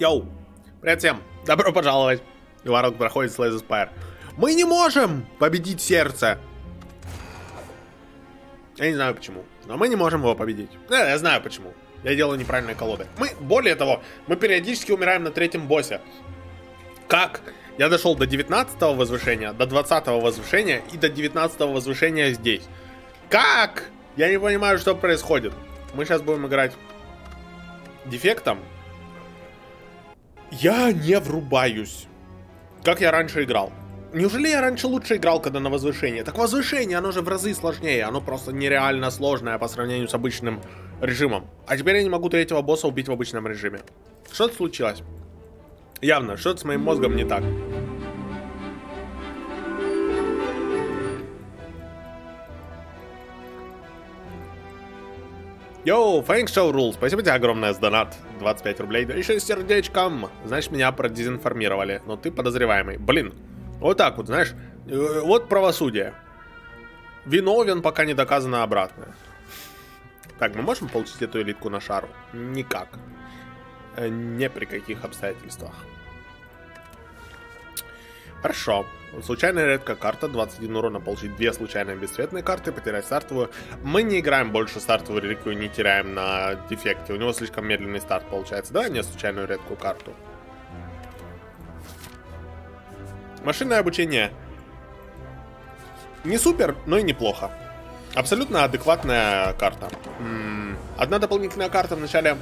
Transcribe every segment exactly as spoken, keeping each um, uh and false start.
Йоу, привет всем, добро пожаловать. И ворот проходит Slay the Spire. Мы не можем победить сердце. Я не знаю почему, но мы не можем его победить. Да, я знаю почему. Я делаю неправильные колоды. Мы, более того, мы периодически умираем на третьем боссе. Как? Я дошел до девятнадцатого возвышения, до двадцатого возвышения и до девятнадцатого возвышения здесь. Как? Я не понимаю, что происходит. Мы сейчас будем играть дефектом. Я не врубаюсь. Как я раньше играл? Неужели я раньше лучше играл, когда на возвышение? Так возвышение, оно же в разы сложнее. Оно просто нереально сложное по сравнению с обычным режимом. А теперь я не могу третьего босса убить в обычном режиме. Что-то случилось. Явно, что-то с моим мозгом не так. Йоу, Фэнкшоу Рулс, спасибо тебе огромное за донат. двадцать пять рублей, да еще и сердечком. Значит, меня продезинформировали, но ты подозреваемый. Блин. Вот так вот, знаешь, вот правосудие. Виновен, пока не доказано обратное. Так, мы можем получить эту элитку на шару? Никак. Не при каких обстоятельствах. Хорошо. Случайная редкая карта, двадцать один урона, получить две случайные бесцветные карты, потерять стартовую. Мы не играем больше стартовую реликвию, не теряем на дефекте. У него слишком медленный старт получается. Давай не случайную редкую карту. Машинное обучение не супер, но и неплохо. Абсолютно адекватная карта. Одна дополнительная карта в начале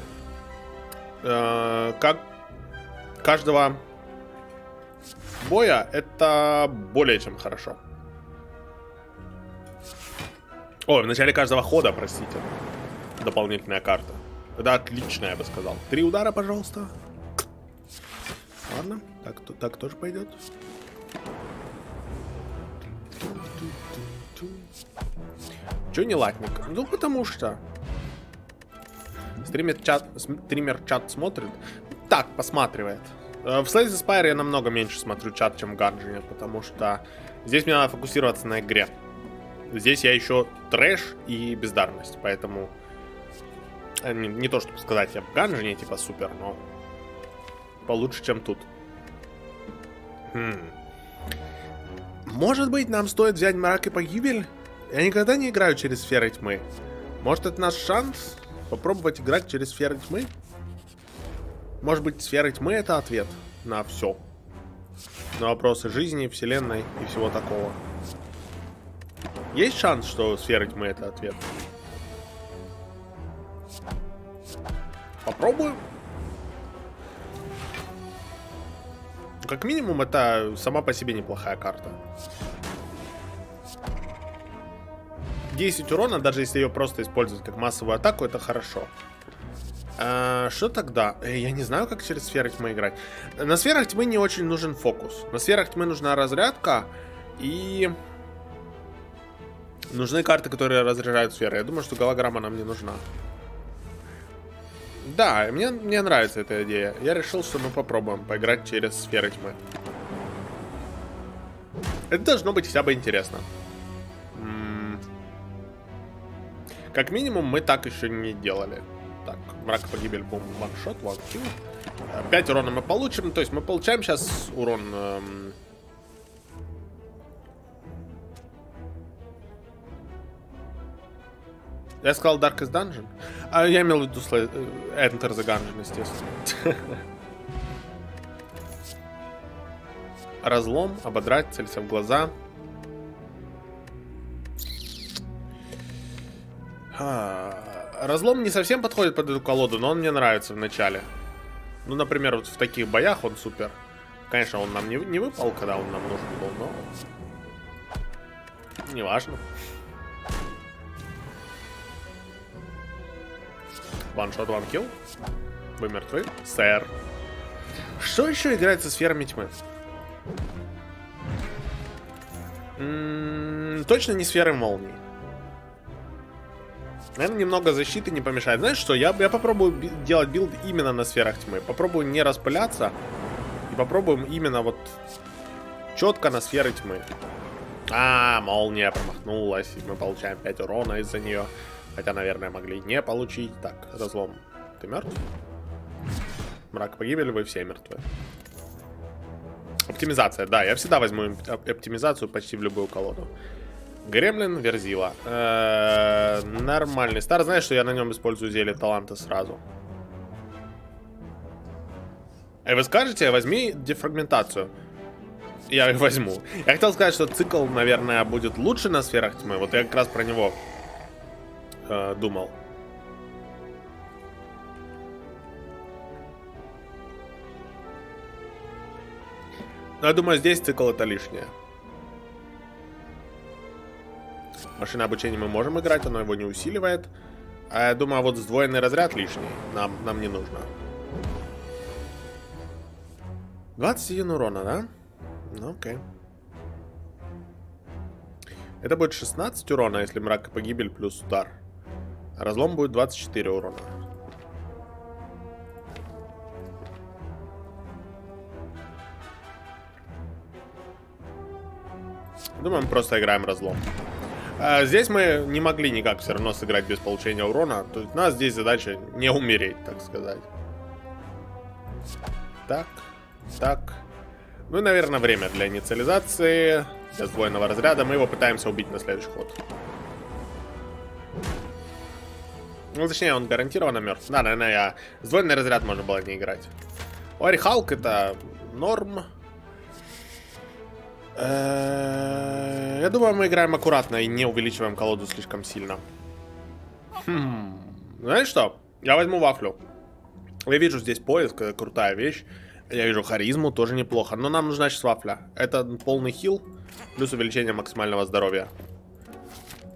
э, как каждого боя, это более чем хорошо. О, в начале каждого хода, простите. Дополнительная карта. Это отлично, я бы сказал. Три удара, пожалуйста. Ладно, так, так тоже пойдет. Чё не латник? Ну потому что стример чат, стример чат смотрит. Так, посматривает. В Slay the Spire я намного меньше смотрю чат, чем в Gungeon, потому что здесь мне надо фокусироваться на игре. Здесь я еще трэш и бездарность, поэтому не, не то чтобы сказать, я в Gungeon типа супер, но получше, чем тут. Хм. Может быть, нам стоит взять мрак и погибель? Я никогда не играю через сферы тьмы. Может, это наш шанс попробовать играть через сферы тьмы? Может быть, сферы тьмы — это ответ на все. На вопросы жизни, вселенной и всего такого. Есть шанс, что сферы тьмы — это ответ? Попробуем. Как минимум, это сама по себе неплохая карта. десять урона, даже если ее просто использовать как массовую атаку, это хорошо. А, что тогда? Я не знаю, как через сферы тьмы играть. На сферах тьмы не очень нужен фокус. На сферах тьмы нужна разрядка и нужны карты, которые разряжают сферы. Я думаю, что голограмма нам не нужна. Да, мне, мне нравится эта идея. Я решил, что мы попробуем поиграть через сферы тьмы. Это должно быть хотя бы интересно. Как минимум, мы так еще не делали. Так, мрак и погибель, бум, ваншот, ваншот. пять урона мы получим. То есть мы получаем сейчас урон... Эм... Я сказал Darkest Dungeon? А я имел в виду Enter the Gungeon, естественно. Разлом, ободрать, целься в глаза. Разлом не совсем подходит под эту колоду, но он мне нравится в начале. Ну, например, вот в таких боях он супер. Конечно, он нам не, не выпал, когда он нам нужен был, но... Неважно. Ваншот, ванкил. Вы мертвы, сэр. Что еще играет со сферами тьмы? М-м, точно не сферы молний. Наверное, немного защиты не помешает. Знаешь что, я, я попробую би- делать билд именно на сферах тьмы. Попробую не распыляться. И попробуем именно вот четко на сферы тьмы. А, молния промахнулась. И мы получаем пять урона из-за нее. Хотя, наверное, могли не получить. Так, разлом. Ты мертв? Мрак погибели, вы все мертвы. Оптимизация, да, я всегда возьму оптимизацию почти в любую колоду. Гремлин, верзила. Э -э нормальный стар, знаешь, что я на нем использую зелье таланта сразу. И вы скажете, возьми дефрагментацию. Я их возьму. Я хотел сказать, что цикл, наверное, будет лучше на сферах тьмы. Вот я как раз про него э, думал. Но я думаю, здесь цикл это лишнее. Машина обучения мы можем играть, оно его не усиливает. А я думаю, вот сдвоенный разряд лишний. Нам, нам не нужно. двадцать один урона, да? Ну, окей. Это будет шестнадцать урона, если мрак и погибель плюс удар. Разлом будет двадцать четыре урона. Думаю, мы просто играем разлом. А здесь мы не могли никак все равно сыграть без получения урона. То есть у нас здесь задача не умереть, так сказать. Так, так. Ну и, наверное, время для инициализации, для сдвоенного разряда. Мы его пытаемся убить на следующий ход. Ну, точнее, он гарантированно мертв. Да, наверное, я... сдвоенный разряд можно было не играть. Ори Халк это норм. Я думаю, мы играем аккуратно и не увеличиваем колоду слишком сильно. Хм. Знаешь что? Я возьму вафлю. Я вижу здесь поиск, крутая вещь. Я вижу харизму, тоже неплохо. Но нам нужна сейчас вафля. Это полный хил, плюс увеличение максимального здоровья.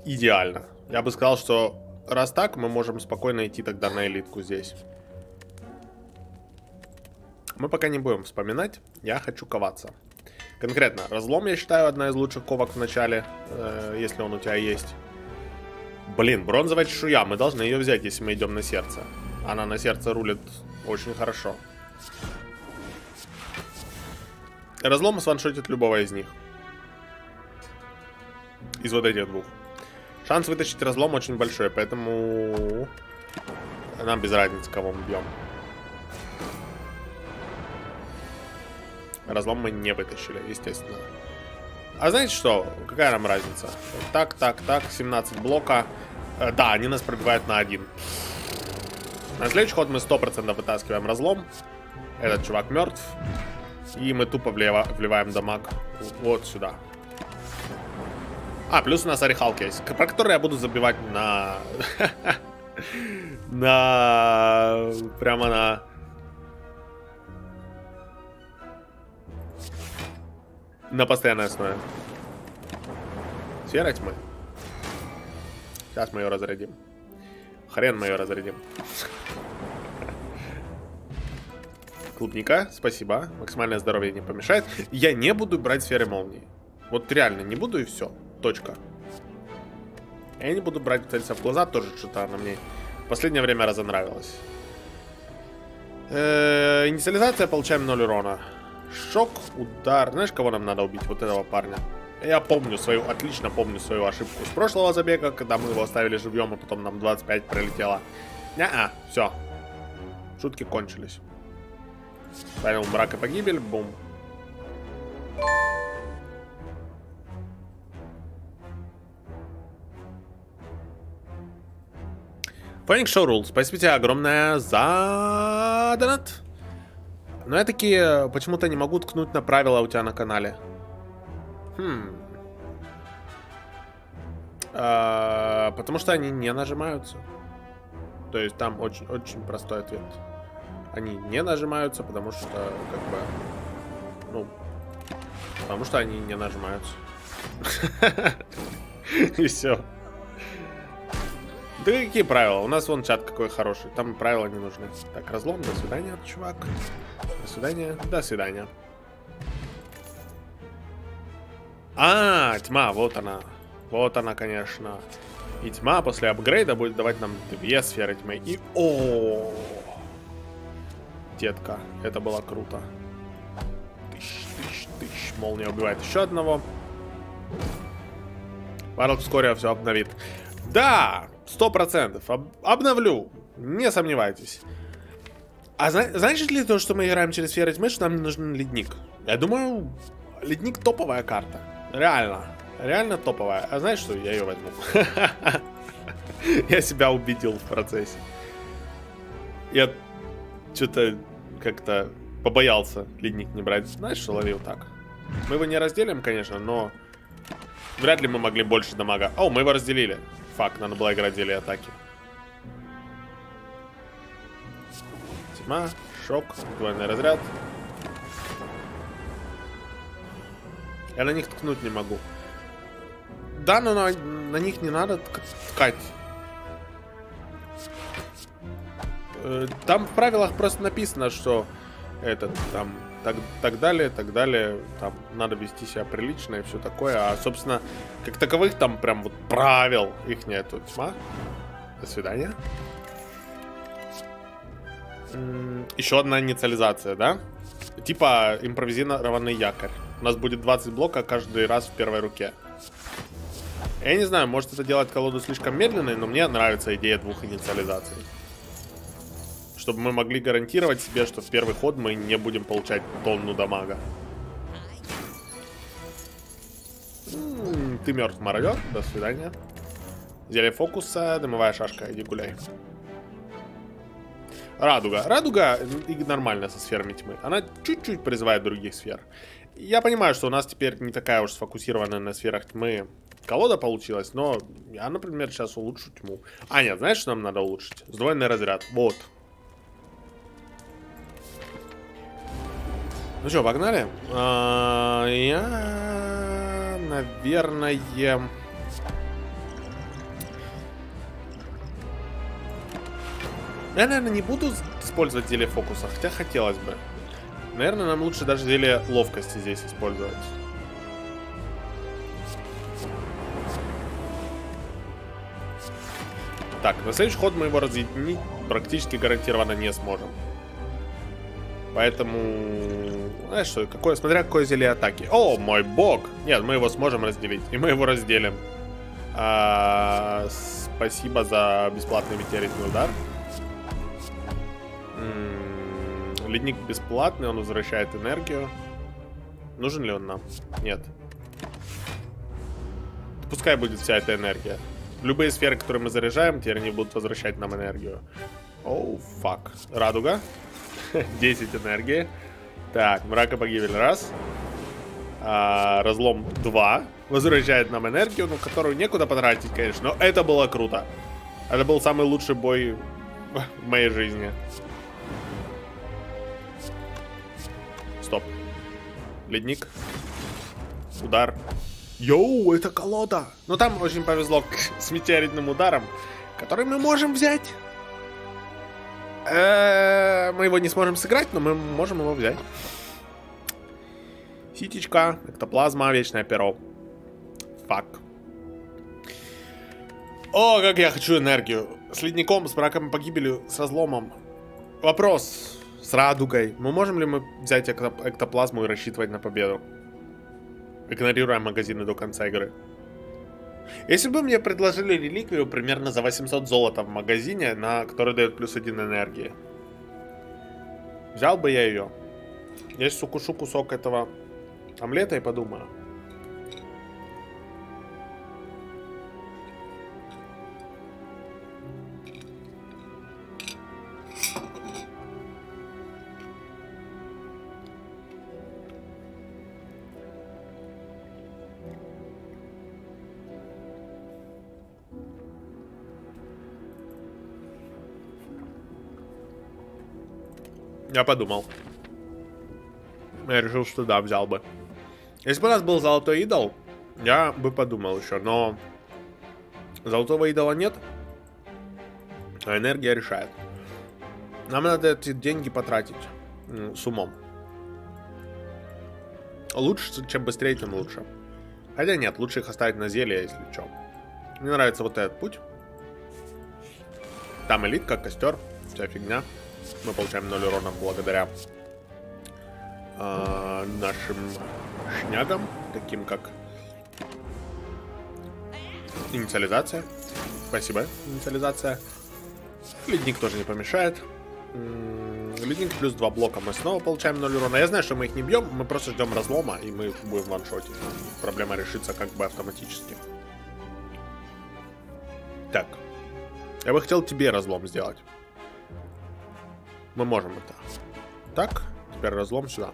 Идеально. Я бы сказал, что раз так, мы можем спокойно идти тогда на элитку здесь. Мы пока не будем вспоминать. Я хочу коваться. Конкретно, разлом, я считаю, одна из лучших ковок в начале, э, если он у тебя есть. Блин, бронзовая чешуя, мы должны ее взять, если мы идем на сердце. Она на сердце рулит очень хорошо. Разлом сваншотит любого из них. Из вот этих двух. Шанс вытащить разлом очень большой, поэтому нам без разницы, кого мы бьем. Разлом мы не вытащили, естественно. А знаете что? Какая нам разница? Так, так, так, семнадцать блока. Э, да, они нас пробивают на один. На следующий ход мы сто процентов вытаскиваем разлом. Этот чувак мертв. И мы тупо влево вливаем дамаг вот сюда. А, плюс у нас орехалки есть, про которые я буду забивать на... на... прямо на... на постоянной основе. Сфера тьмы. Сейчас мы ее разрядим. Хрен мы ее разрядим. Клубника, спасибо. Максимальное здоровье не помешает. Я не буду брать сферы молнии. Вот реально не буду и все. Точка. Я не буду брать целься в глаза. Тоже что-то она мне в последнее время разонравилась. Э-э, инициализация, получаем ноль урона. Шок, удар. Знаешь, кого нам надо убить? Вот этого парня. Я помню свою, отлично помню свою ошибку с прошлого забега, когда мы его оставили живьем, а потом нам двадцать пять пролетело. Не-а, все. Шутки кончились. Ставил мрак и погибель, бум. Фэнкшоу Рулс, спасибо тебе огромное за донат. Но я таки почему-то не могу ткнуть на правила у тебя на канале. Хм. А, потому что они не нажимаются. То есть там очень, очень простой ответ. Они не нажимаются, потому что, как бы, ну, потому что они не нажимаются. И все. Да какие правила? У нас вон чат какой хороший. Там правила не нужны. Так, разлом. До свидания, чувак. До свидания. До свидания. А, тьма. Вот она. Вот она, конечно. И тьма после апгрейда будет давать нам две сферы тьмы. И... о, детка. Это было круто. Тыщ, тыщ, тыщ. Молния убивает еще одного. Варлок вскоре все обновит. Да! сто процентов. Об- обновлю. Не сомневайтесь. А зна значит ли то, что мы играем через сферы тьмы, что нам не нужен ледник? Я думаю, ледник топовая карта. Реально. Реально топовая. А знаешь что? Я ее возьму. Я себя убедил в процессе. Я что-то как-то побоялся ледник не брать. Знаешь, что ловил так? Мы его не разделим, конечно, но вряд ли мы могли больше дамага. О, мы его разделили. Фак, надо было играть деле атаки. Тьма, шок, двойной разряд. Я на них ткнуть не могу. Да, но на, на них не надо ткать. Там в правилах просто написано, что этот там так, так далее, так далее, там надо вести себя прилично и все такое. А собственно, как таковых там прям вот правил их нету. Тьма. До свидания. Еще одна инициализация, да? Типа импровизированный якорь. У нас будет двадцать блока каждый раз в первой руке. Я не знаю, может это делать колоду слишком медленной, но мне нравится идея двух инициализаций. Чтобы мы могли гарантировать себе, что в первый ход мы не будем получать тонну дамага. М-м, ты мертв, мародер. До свидания. Зелье фокуса, дымовая шашка, иди гуляй. Радуга. Радуга нормально со сферами тьмы. Она чуть-чуть призывает других сфер. Я понимаю, что у нас теперь не такая уж сфокусированная на сферах тьмы колода получилась, но я, например, сейчас улучшу тьму. А, нет, знаешь, что нам надо улучшить? Сдвоенный разряд. Вот. Ну что, погнали? А, я, наверное... Я, наверное, не буду использовать зелье фокуса, хотя хотелось бы. Наверное, нам лучше даже зелье ловкости здесь использовать. Так, на следующий ход мы его разъединить практически гарантированно не сможем. Поэтому, знаешь что, какое, смотря какое зелье атаки. О, мой бог! Нет, мы его сможем разделить. И мы его разделим. А, спасибо за бесплатный метеоритный удар. М-м, ледник бесплатный, он возвращает энергию. Нужен ли он нам? Нет. Пускай будет вся эта энергия. Любые сферы, которые мы заряжаем, теперь они будут возвращать нам энергию. Оу, фак. Радуга. десять энергии. Так, мрак и погибель раз. А, разлом два. Возвращает нам энергию, ну, которую некуда потратить, конечно. Но это было круто. Это был самый лучший бой в моей жизни. Стоп. Ледник. Удар. Йоу, это колода. Но там очень повезло с метеоритным ударом, который мы можем взять. Мы его не сможем сыграть, но мы можем его взять. Ситечка, эктоплазма, вечное перо. Фак. О, как я хочу энергию. С ледником, с мраком и погибелью, с разломом. Вопрос с радугой. Мы можем ли мы взять эктоплазму и рассчитывать на победу? Игнорируя магазины до конца игры. Если бы мне предложили реликвию примерно за восемьсот золота в магазине, на который дает плюс один энергии, взял бы я ее. Я сейчас укушу кусок этого омлета и подумаю. Я подумал. Я решил, что да, взял бы. Если бы у нас был золотой идол, я бы подумал еще, но золотого идола нет, а энергия решает. Нам надо эти деньги потратить с умом. Лучше, чем быстрее, тем лучше. Хотя нет, лучше их оставить на зелье, если что. Мне нравится вот этот путь. Там элитка, костер, вся фигня. Мы получаем ноль урона благодаря э, нашим шнягам, таким как инициализация. Спасибо, инициализация. Ледник тоже не помешает. Лидинг плюс два блока. Мы снова получаем ноль урона. Я знаю, что мы их не бьем, мы просто ждем разлома, и мы их будем ваншотить. Проблема решится как бы автоматически. Так. Я бы хотел тебе разлом сделать. Мы можем это. Так, теперь разлом сюда.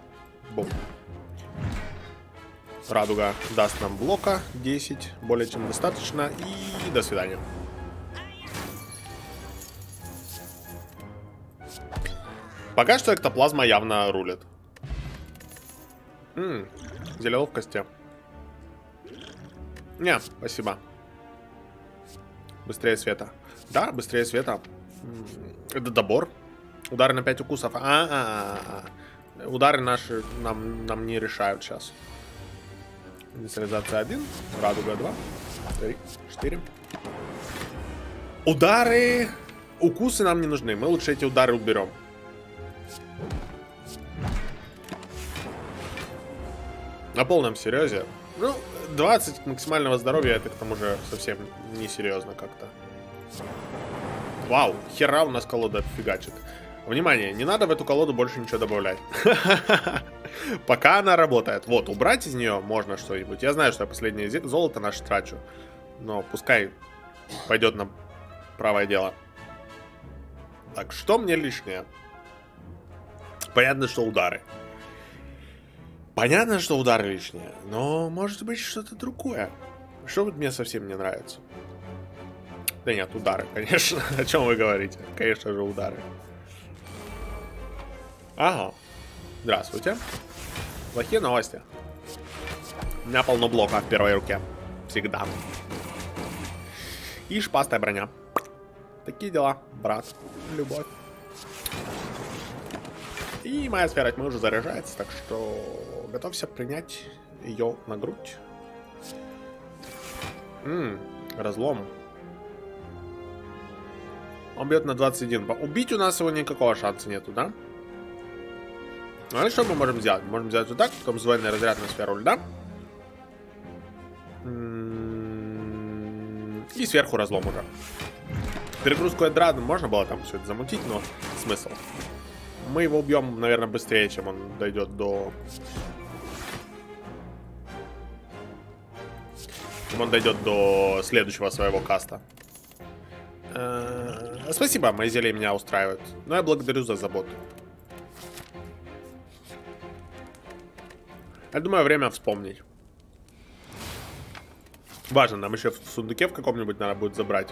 Бум. Радуга даст нам блока десять, более чем достаточно. И до свидания. Пока что эктоплазма явно рулит. Ммм, зелено в кости. Не, спасибо. Быстрее света. Да, быстрее света. Это добор. Удары на пять укусов. А-а-а. Удары наши нам, нам не решают сейчас. Инициализация один. Радуга два. три, четыре. Удары. Укусы нам не нужны. Мы лучше эти удары уберем. На полном серьезе. Ну, двадцать максимального здоровья, это к тому же совсем несерьезно как-то. Вау, хера у нас колода фигачит. Внимание, не надо в эту колоду больше ничего добавлять. Пока она работает. Вот, убрать из нее можно что-нибудь. Я знаю, что я последнее золото наше трачу. Но пускай пойдет на правое дело. Так, что мне лишнее? Понятно, что удары. Понятно, что удары лишние, но может быть что-то другое. Что вот мне совсем не нравится. Да нет, удары, конечно. О чем вы говорите? Конечно же, удары. Ага. Здравствуйте. Плохие новости. У меня полно блока в первой руке. Всегда. И шпастая броня. Такие дела, брат. Любовь. И моя сфера тьмы уже заряжается, так что готовься принять ее на грудь. Ммм, разлом. Он бьет на двадцать один. Убить у нас его никакого шанса нету, да? Ну а что мы можем сделать? Мы можем сделать вот так, потом сдвоенный разряд на сферу льда. И сверху разлом уже. Перегрузку эдрану можно было там все это замутить, но смысл. Мы его убьем, наверное, быстрее, чем он дойдет до... Чем он дойдет до следующего своего каста. Э-э- спасибо, мои зелья меня устраивают. Но я благодарю за заботу. Я думаю, время вспомнить. Важно, нам еще в сундуке в каком-нибудь надо будет забрать.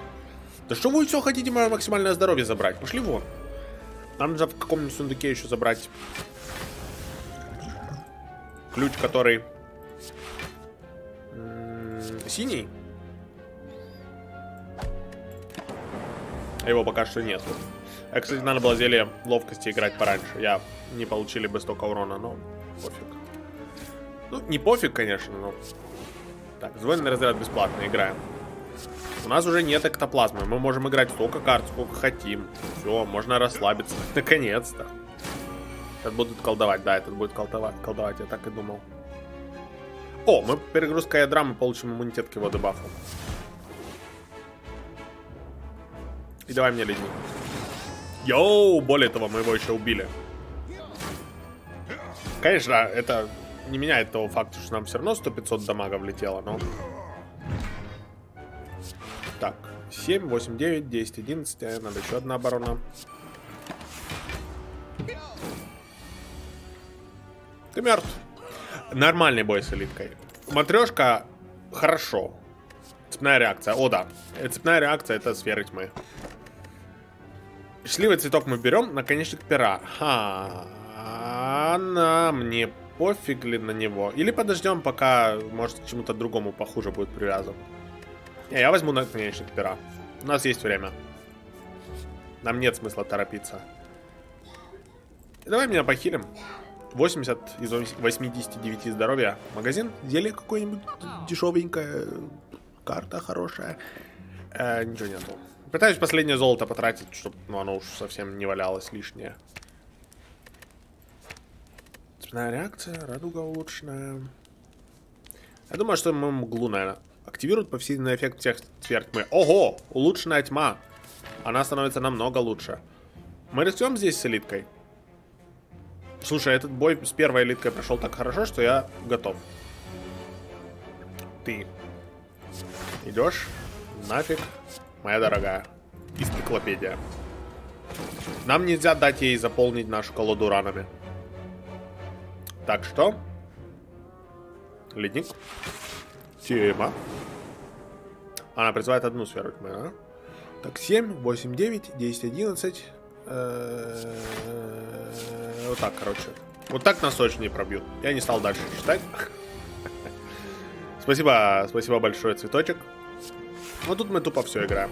Да что вы все хотите мое максимальное здоровье забрать? Пошли вон. Нам нужно в каком-нибудь сундуке еще забрать ключ, который м-м, синий. А его пока что нет. А, кстати, надо было зелье ловкости играть пораньше. Я не получили бы столько урона, но пофиг. Ну, не пофиг, конечно, но... Так, звонный разряд бесплатно, играем. У нас уже нет эктоплазмы. Мы можем играть столько карт, сколько хотим. Все, можно расслабиться. Наконец-то. Сейчас будут колдовать. Да, этот будет колдовать. Колдовать, я так и думал. О, мы перегрузка ядра, мы получим иммунитет к его дебафу. И давай мне ледник. Йоу, более того, мы его еще убили. Конечно, это не меняет того факта, что нам все равно сто-пятьсот дамага влетело, но... Так, семь, восемь, девять, десять, одиннадцать. Надо еще одна оборона. Ты мертв. Нормальный бой с элиткой. Матрешка, хорошо. Цепная реакция, о да. Цепная реакция, это сферы тьмы. Счастливый цветок мы берем, наконечник пера. Ха, на мне пофиг ли на него. Или подождем, пока, может, к чему-то другому похуже будет привязан. Не, я возьму наконечник пера. У нас есть время. Нам нет смысла торопиться. Давай меня похилим. восемьдесят из восьмидесяти девяти здоровья. Магазин, зелье какое-нибудь дешевенькое. Карта хорошая. Э, ничего нету. Пытаюсь последнее золото потратить, чтобы ну, оно уж совсем не валялось лишнее. Цепная реакция, радуга улучшенная. Я думаю, что мы мглу, наверное... Активируют повседневный эффект всех сфер тьмы. Ого! Улучшенная тьма. Она становится намного лучше. Мы растем здесь с элиткой. Слушай, этот бой с первой элиткой прошел так хорошо, что я готов. Ты идешь нафиг, моя дорогая. Энциклопедия. Нам нельзя дать ей заполнить нашу колоду ранами. Так что... Ледник. Тема. Она призывает одну сферу тьмы, а? Так, семь, восемь, девять, десять, одиннадцать. Вот так, короче. Вот так нас точно не пробьют. Я не стал дальше читать. Спасибо, спасибо большое, цветочек. Вот тут мы тупо все играем.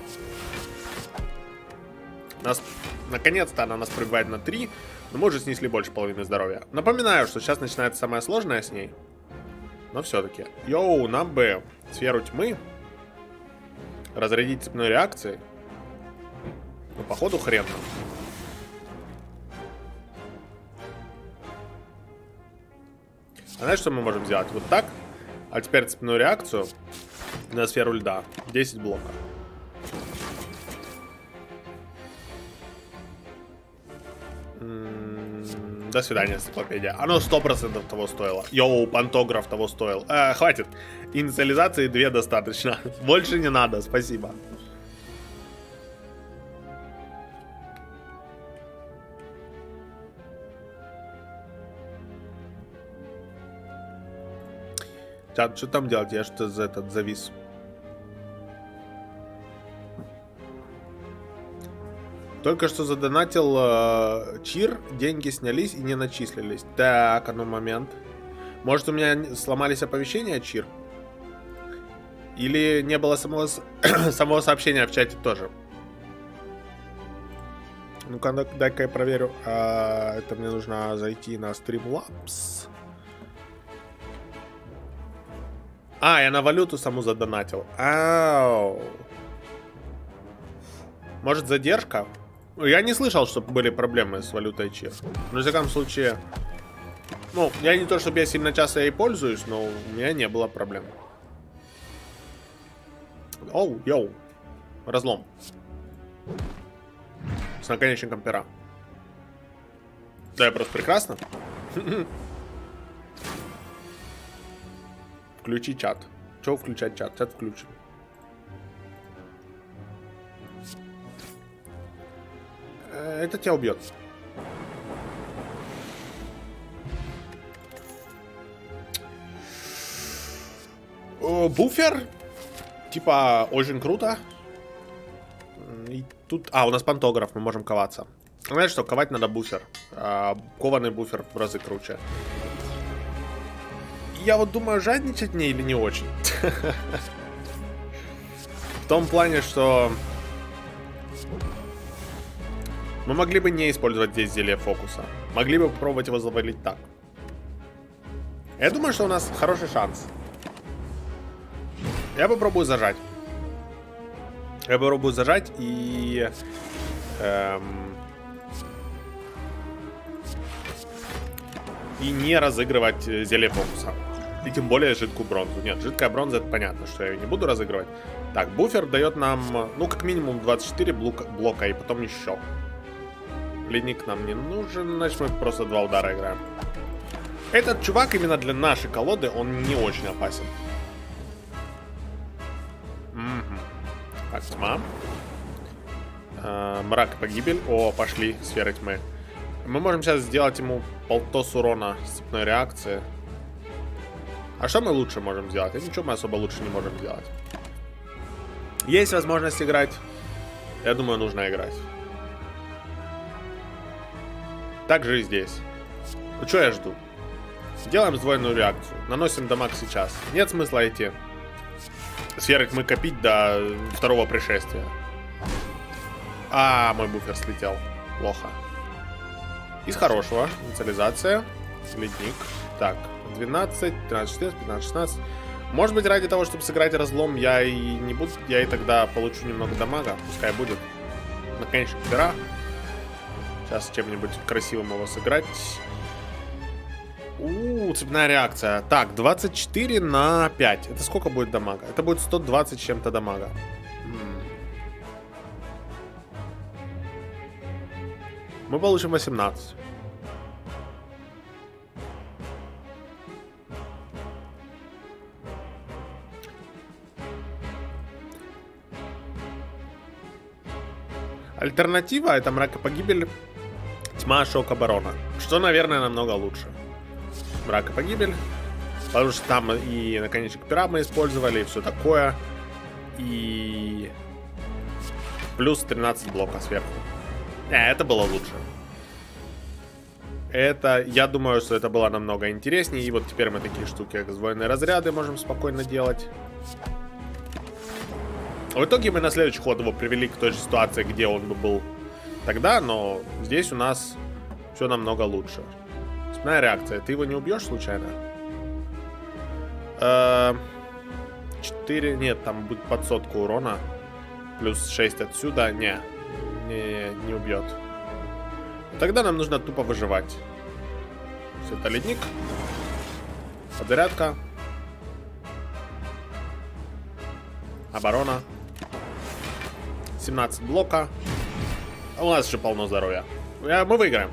Нас... Наконец-то она нас прибывает на три. Но мы уже снесли больше половины здоровья. Напоминаю, что сейчас начинается самое сложное с ней. Но все-таки. Йоу, нам бы сферу тьмы. Разрядить цепной реакции. Ну, походу, хрен нам. А знаешь, что мы можем сделать? Вот так. А теперь цепную реакцию на сферу льда. десять блоков. До свидания, энциклопедия. Оно сто процентов того стоило. Йоу, пантограф того стоил. Э, хватит. Инициализации две достаточно. Больше не надо, спасибо. Так, что там делать? Я что-то за этот завис. Только что задонатил э, чир, деньги снялись и не начислились. Так, одну момент. Может, у меня сломались оповещения чир? Или не было самого, самого сообщения в чате тоже? Ну-ка, дай-ка я проверю. А, это мне нужно зайти на Streamlabs. А, я на валюту саму задонатил. Ау. Может, задержка? Я не слышал, чтобы были проблемы с валютой чир. Но, в всяком случае... Ну, я не то, чтобы я сильно часто ей пользуюсь, но у меня не было проблем. Оу, йоу. Разлом. С наконечником пера. Да, я просто прекрасно. Включи чат. Чего включать чат? Чат включен. Это тебя убьет. Буфер? Типа, очень круто. И тут... А, у нас пантограф, мы можем коваться. Знаешь что, ковать надо буфер. Кованый буфер в разы круче. Я вот думаю, жадничать мне или не очень. В том плане, что... Мы могли бы не использовать здесь зелье фокуса. Могли бы попробовать его завалить так. Я думаю, что у нас хороший шанс. Я попробую зажать. Я попробую зажать и... Эм... И не разыгрывать зелье фокуса. И тем более жидкую бронзу. Нет, жидкая бронза, это понятно, что я ее не буду разыгрывать. Так, буфер дает нам, ну, как минимум двадцать четыре блока, блока и потом еще. Ледник нам не нужен, значит мы просто два удара играем. Этот чувак именно для нашей колоды, он не очень опасен. Угу. Так, тьма. Э, мрак и погибель. О, пошли сферы тьмы. Мы можем сейчас сделать ему полтос урона с цепной реакции. А что мы лучше можем сделать? И ничего мы особо лучше не можем сделать. Есть возможность играть. Я думаю, нужно играть. Так же и здесь. Ну что я жду? Делаем сдвоенную реакцию. Наносим дамаг сейчас. Нет смысла идти. Сферы мы копить до второго пришествия. А, мой буфер слетел. Плохо. Из хорошего. Инициализация. Ледник. Так, двенадцать, тринадцать, четырнадцать, пятнадцать, шестнадцать. Может быть, ради того, чтобы сыграть разлом, я и не буду. Я и тогда получу немного дамага. Пускай будет. Наконечник пера. Сейчас чем-нибудь красивым его сыграть. У-у-у, цепная реакция. Так, двадцать четыре на пять. Это сколько будет дамага? Это будет сто двадцать чем-то дамага. мы получим восемнадцать. Альтернатива — это мрак и погибель, тьма, шок, оборона. Что, наверное, намного лучше. Мрак и погибель. Потому что там и наконечник пера мы использовали, и все такое. И плюс тринадцать блока сверху. Э, это было лучше. Это, я думаю, что это было намного интереснее. И вот теперь мы такие штуки, как сдвоенные разряды, можем спокойно делать. В итоге мы на следующий ход его привели к той же ситуации, где он бы был тогда, но здесь у нас все намного лучше. Цепная реакция. Ты его не убьешь случайно? четыре. Нет, там будет под сотку урона. Плюс шесть отсюда. Не, не, не убьет. Тогда нам нужно тупо выживать. Это ледник. Подзарядка. Оборона. семнадцать блока. У нас еще полно здоровья. Мы выиграем.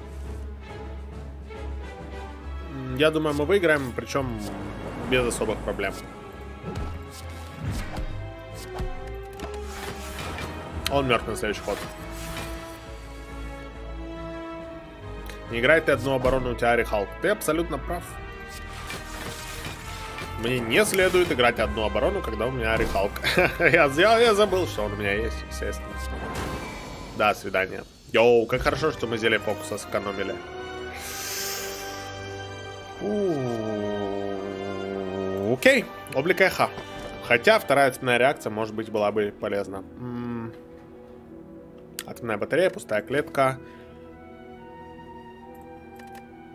Я думаю, мы выиграем, причем без особых проблем. Он мертв на следующий ход. Не играй ты одну оборону, у тебя Арихалк. Ты абсолютно прав. Мне не следует играть одну оборону, когда у меня Арихалк. я, я, я забыл, что он у меня есть, естественно. Да, свидание. Йоу, как хорошо, что мы зелье фокуса сэкономили. У-у-у-у. Окей, облик эха. Хотя вторая цепная реакция, может быть, была бы полезна. М-м. Атомная батарея, пустая клетка.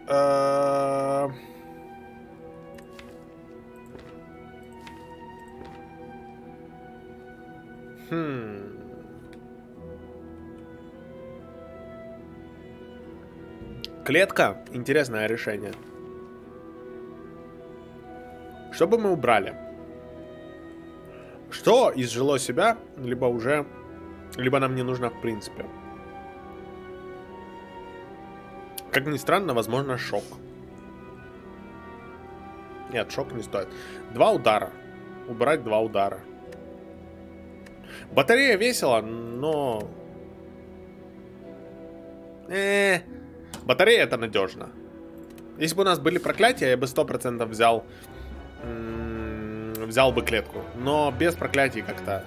Э-э-э. Хм. Клетка. Интересное решение. Что бы мы убрали? Что изжило себя, либо уже, либо нам не нужно в принципе. Как ни странно, возможно, шок. Нет, шок не стоит. Два удара. Убрать два удара. Батарея весела, но... Э-э-э. Батарея — это надежно. Если бы у нас были проклятия, я бы сто процентов взял... Взял бы клетку. Но без проклятий как-то...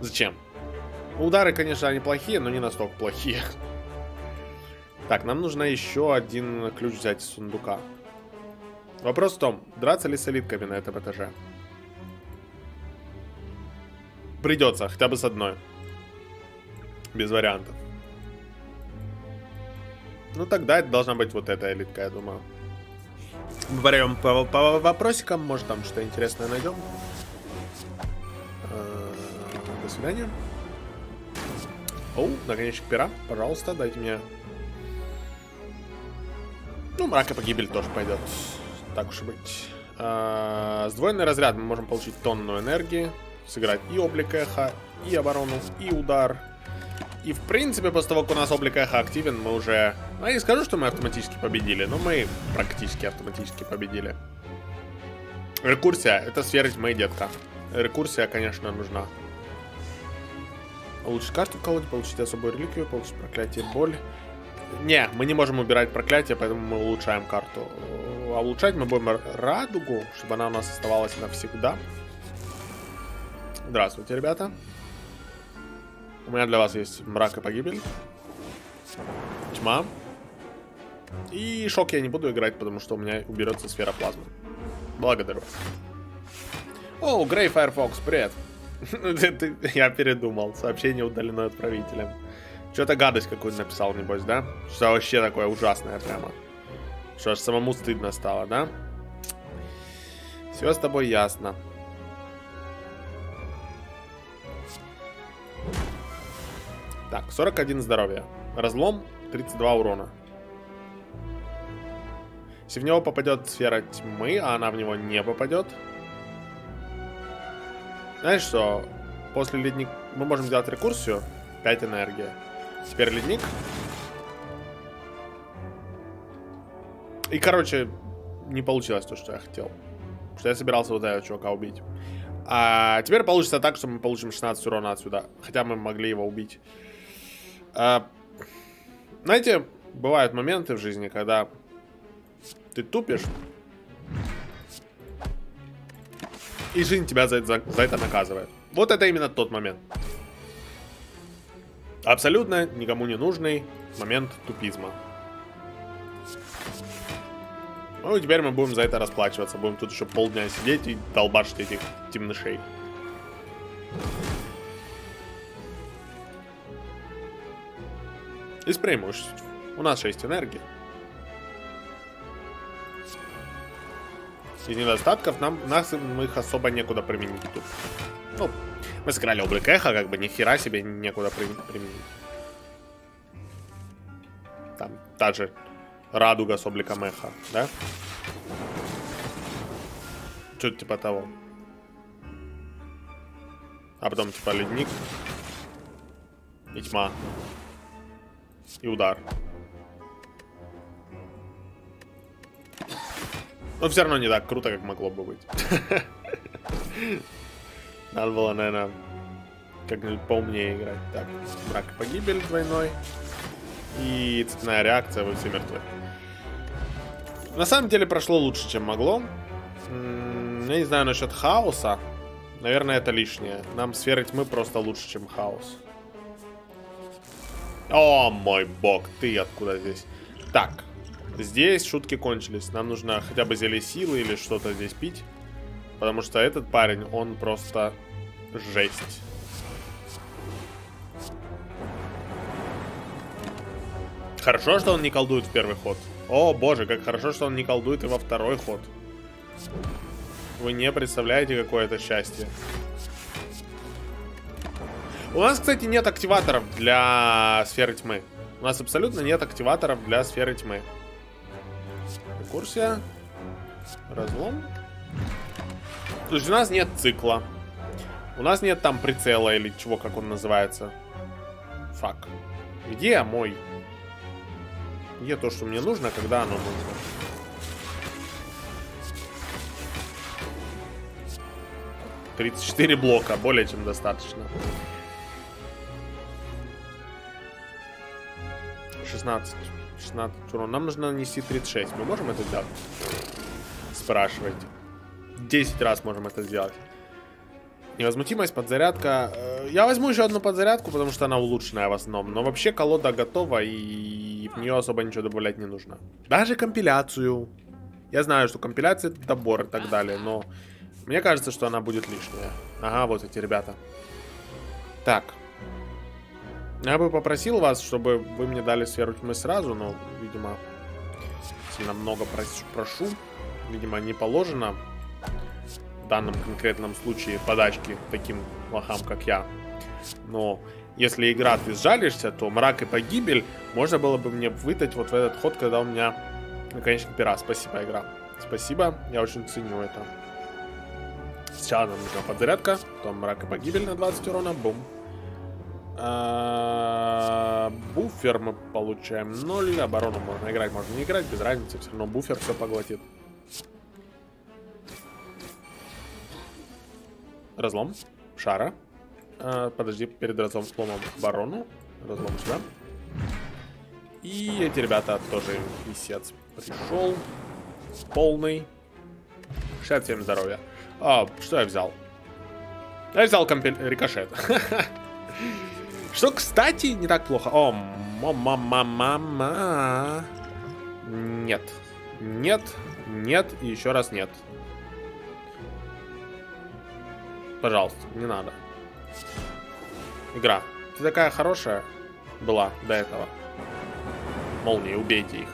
Зачем? Удары, конечно, они плохие, но не настолько плохие. Так, нам нужно еще один ключ взять из сундука. Вопрос в том, драться ли с элитками на этом этаже? Придется, хотя бы с одной. Без вариантов. Ну тогда это должна быть вот эта элитка, я думаю. Варим по, по вопросикам, может там что интересное найдем. Э-э, до свидания. Оу, наконечник пера, пожалуйста, дайте мне. Ну, мрак и погибель тоже пойдет. Так уж и быть. Э-э, сдвоенный разряд, мы можем получить тонну энергии. Сыграть и облик эха, и оборону, и удар. И в принципе, после того, как у нас облик эха активен, мы уже... Ну, я не скажу, что мы автоматически победили, но мы практически автоматически победили. Рекурсия — это сфера тьмы, детка. Рекурсия, конечно, нужна. Лучше карту вколоть, получить особую реликвию, получить проклятие, боль. Не, мы не можем убирать проклятие, поэтому мы улучшаем карту. А улучшать мы будем радугу, чтобы она у нас оставалась навсегда. Здравствуйте, ребята. У меня для вас есть мрак и погибель. Тьма. И шок я не буду играть, потому что у меня уберется сфера плазмы. Благодарю. О, Грей Файрфокс, привет. Я передумал. Сообщение удалено отправителем. Что-то гадость какую-то написал, небось, да? Что вообще такое ужасное прямо. Что аж самому стыдно стало, да? Все с тобой ясно. Так, сорок один здоровья. Разлом, тридцать два урона. Если в него попадет сфера тьмы, а она в него не попадет. Знаешь что? После ледник мы можем сделать рекурсию. пять энергии. Теперь ледник. И, короче, не получилось то, что я хотел. Потому что я собирался вот этого чувака убить. А теперь получится так, что мы получим шестнадцать урона отсюда. Хотя мы могли его убить. А, знаете, бывают моменты в жизни, когда ты тупишь, и жизнь тебя за это, за это наказывает. Вот это именно тот момент. Абсолютно никому не нужный момент тупизма. Ну и теперь мы будем за это расплачиваться. Будем тут еще полдня сидеть и долбашить этих темнышей. Из преимуществ. У нас шесть энергии. Из недостатков нам, нас их особо некуда применить тут. Ну, мы сыграли облик эхо, как бы ни хера себе некуда применить. Там та же радуга с обликом эхо, да? Что-то типа того. А потом типа ледник. И тьма. И удар. Но все равно не так круто, как могло бы быть. Надо было, наверное, как-нибудь поумнее играть. Так, брак и погибель двойной. И цепная реакция, вы все мертвы. На самом деле прошло лучше, чем могло. Я не знаю насчет хаоса. Наверное, это лишнее. Нам сферы тьмы просто лучше, чем хаос. О, мой бог, ты откуда здесь? Так. Здесь шутки кончились. Нам нужно хотя бы зелье силы или что-то здесь пить. Потому что этот парень, он просто жесть. Хорошо, что он не колдует в первый ход. О, боже, как хорошо, что он не колдует и во второй ход. Вы не представляете, какое это счастье. У нас, кстати, нет активаторов для сферы тьмы. У нас абсолютно нет активаторов для сферы тьмы. Рекурсия. Разлом. То есть у нас нет цикла. У нас нет там прицела или чего, как он называется. Фак. Где мой? Где то, что мне нужно, когда оно нужно? тридцать четыре блока. Более чем достаточно. шестнадцать. шестнадцать урон. Нам нужно нанести тридцать шесть. Мы можем это сделать? Спрашивайте. десять раз можем это сделать. Невозмутимость, подзарядка. Я возьму еще одну подзарядку, потому что она улучшенная в основном. Но вообще колода готова, и в нее особо ничего добавлять не нужно. Даже компиляцию. Я знаю, что компиляция — это добор и так далее, но мне кажется, что она будет лишняя. Ага, вот эти ребята. Так. Я бы попросил вас, чтобы вы мне дали сферу тьмы сразу, но, видимо, сильно много прошу, прошу. Видимо, не положено в данном конкретном случае подачки таким лохам, как я. Но если игра, ты сжалишься, то мрак и погибель можно было бы мне выдать вот в этот ход, когда у меня наконечник пера. Спасибо, игра. Спасибо, я очень ценю это. Сейчас нам нужна подзарядка, потом мрак и погибель на двадцать урона, бум. Буфер мы получаем ноль. Оборону можно играть, можно не играть. Без разницы, все равно буфер все поглотит. Разлом, шара. Подожди, перед разлом сломом оборону. Разлом сюда. И эти ребята тоже висец. Пришел. Полный. шестьдесят семь здоровья. А, что я взял? Я взял компиль... рикошет. Что, кстати, не так плохо. О, мама-мама-мама. Нет. Нет, нет и еще раз нет. Пожалуйста, не надо. Игра, ты такая хорошая была до этого. Молнии, убейте их.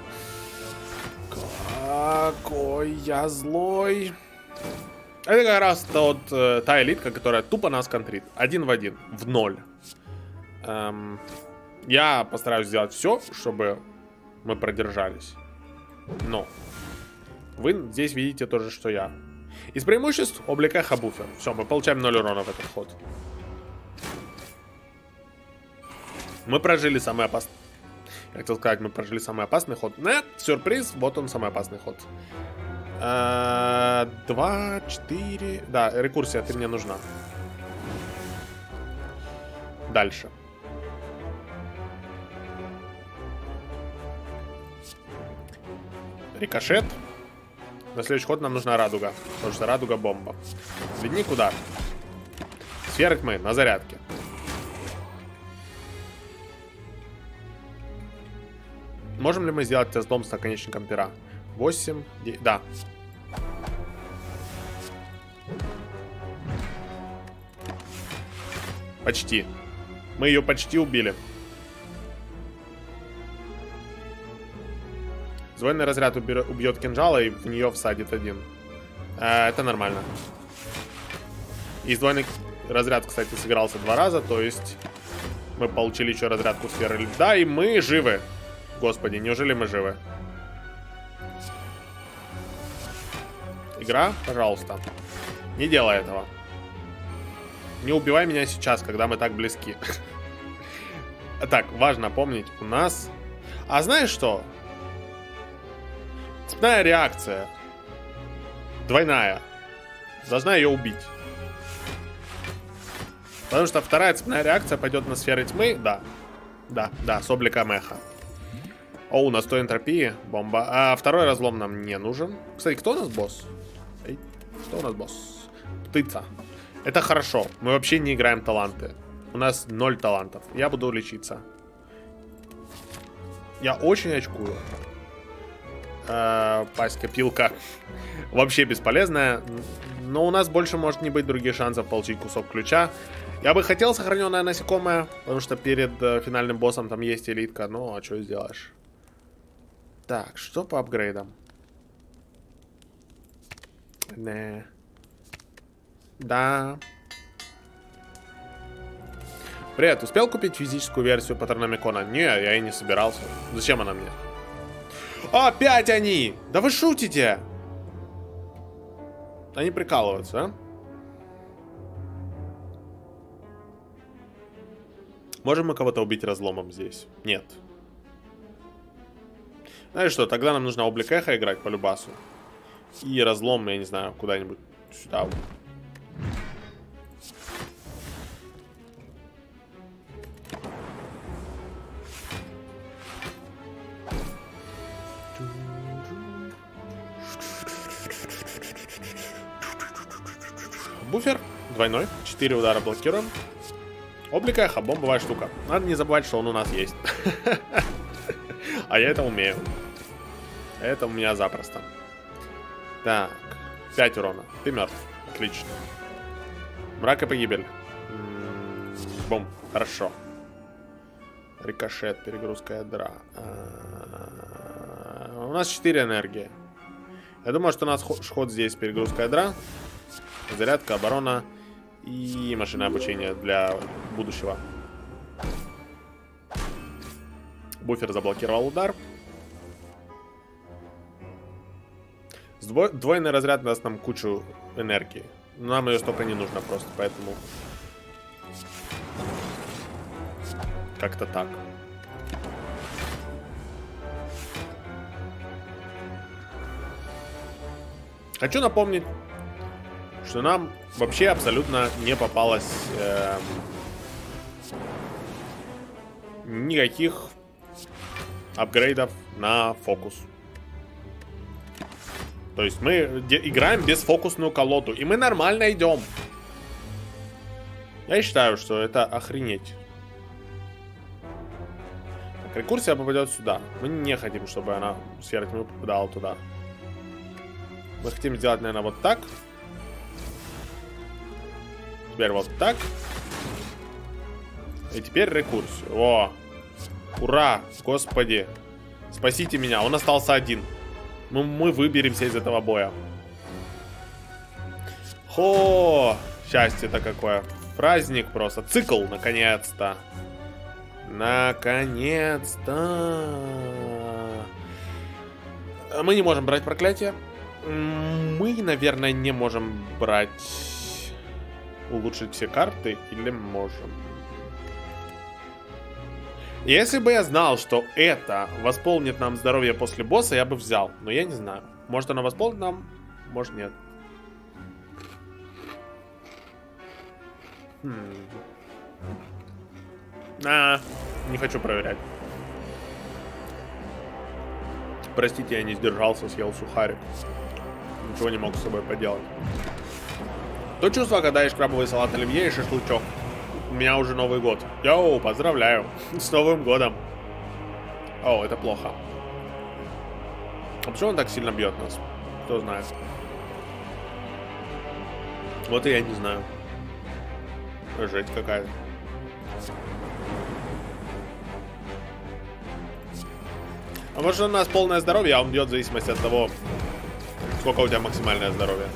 Какой я злой. Это как раз тот, э, та элитка, которая тупо нас контрит. Один в один, в ноль. Эм, я постараюсь сделать все, чтобы мы продержались. Но вы здесь видите то же, что я. Из преимуществ облик эхо буфер. Все, мы получаем ноль урона в этот ход. Мы прожили самый опасный. Я хотел сказать, мы прожили самый опасный ход. Нет, сюрприз, вот он, самый опасный ход. два, четыре... Да, рекурсия, ты мне нужна. Дальше. Рикошет. На следующий ход нам нужна радуга. Потому что радуга бомба. Видни куда. Сферы тьмы на зарядке. Можем ли мы сделать тест-дом с наконечником пера? восемь, девять, да. Почти. Мы ее почти убили. Звойный разряд убьет кинжала и в нее всадит один. Э, это нормально. И звойный разряд, кстати, сыгрался два раза. То есть мы получили еще разрядку сферы льда. И мы живы. Господи, неужели мы живы? Игра, пожалуйста, не делай этого. Не убивай меня сейчас, когда мы так близки. Так, важно помнить, у нас... А знаешь что? Цепная реакция. Двойная. Должна ее убить. Потому что вторая цепная реакция пойдет на сферы тьмы. Да. Да, да, с обликом эха. О, у нас сто энтропии. Бомба. А второй разлом нам не нужен. Кстати, кто у нас босс? Эй, что у нас босс? Птица. Это хорошо. Мы вообще не играем таланты. У нас ноль талантов. Я буду лечиться. Я очень очкую. Э-э, паська, пилка. Вообще бесполезная. Но у нас больше может не быть других шансов получить кусок ключа. Я бы хотел сохраненное насекомое. Потому что перед э, финальным боссом там есть элитка. Ну, а что сделаешь? Так, что по апгрейдам? Не... Да. Привет, успел купить физическую версию Патерномикона? Не, я и не собирался. Зачем она мне? Опять они! Да вы шутите! Они прикалываются, а? Можем мы кого-то убить разломом здесь? Нет. Знаешь что, тогда нам нужно облик эха играть по любасу. И разлом, я не знаю, куда-нибудь сюда. Буфер двойной, четыре удара блокируем. Облик эхо, бомбовая штука. Надо не забывать, что он у нас есть. А я это умею. Это у меня запросто. Так, пять урона. Ты мертв. Отлично. Мрак и погибель. Бум. Хорошо. Рикошет, перегрузка ядра. У нас четыре энергии. Я думаю, что у нас ход здесь перегрузка ядра. Зарядка, оборона и машинное обучение для будущего. Буфер заблокировал удар. Двойной разряд даст нам кучу энергии. Нам ее столько не нужно просто, поэтому... Как-то так. Хочу напомнить, что нам вообще абсолютно не попалось э, никаких апгрейдов на фокус. То есть мы играем без фокусную колоду, и мы нормально идем. Я считаю, что это охренеть. Так, рекурсия попадет сюда. Мы не хотим, чтобы она сфера тьмы попадала туда. Мы хотим сделать, наверное, вот так. Теперь вот так. И теперь рекурсию. О! Ура! Господи! Спасите меня, он остался один. Мы, мы выберемся из этого боя. Хо! Счастье-то какое. Праздник просто. Цикл, наконец-то. Наконец-то. Мы не можем брать проклятие. Мы, наверное, не можем брать... Улучшить все карты или можем? Если бы я знал, что это восполнит нам здоровье после босса, я бы взял. Но я не знаю. Может, она восполнит нам, может, нет. Хм. А, не хочу проверять. Простите, я не сдержался, съел сухарик. Ничего не мог с собой поделать. То чувство, когда ешь крабовый салат оливье и шашлычок. У меня уже Новый год. Йоу, поздравляю. С Новым годом. О, это плохо. А почему он так сильно бьет нас? Кто знает. Вот и я не знаю. Жесть какая-то. А может, у нас полное здоровье, а он бьет в зависимости от того, сколько у тебя максимальное здоровье.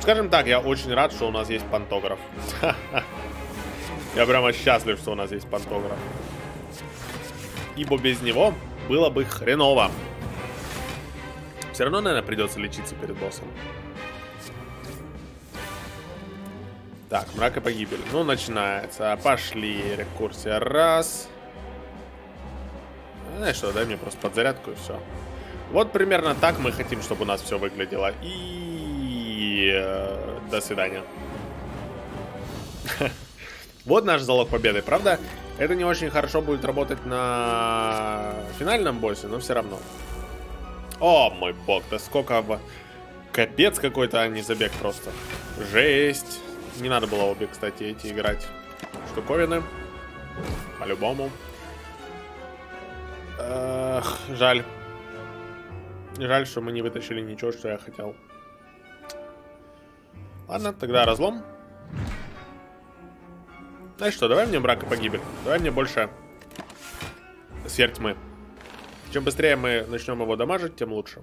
Скажем так, я очень рад, что у нас есть пантограф. Я прямо счастлив, что у нас есть пантограф. Ибо без него было бы хреново. Все равно, наверное, придется лечиться перед боссом. Так, мрак и погибель. Ну, начинается. Пошли. Рекурсия. Раз. Знаешь что, дай мне просто подзарядку и все. Вот примерно так мы хотим, чтобы у нас все выглядело. И... Э, до свидания. Вот наш залог победы. Правда, это не очень хорошо будет работать на финальном боссе, но все равно. О, мой бог, да сколько... В... Капец какой-то, а не забег просто. Жесть. Не надо было обе, кстати, эти играть штуковины. По-любому. Эх, жаль. Жаль, что мы не вытащили ничего, что я хотел. Ладно, тогда разлом. Знаешь что, давай мне мрак и погибель. Давай мне больше сфер тьмы. Чем быстрее мы начнем его дамажить, тем лучше.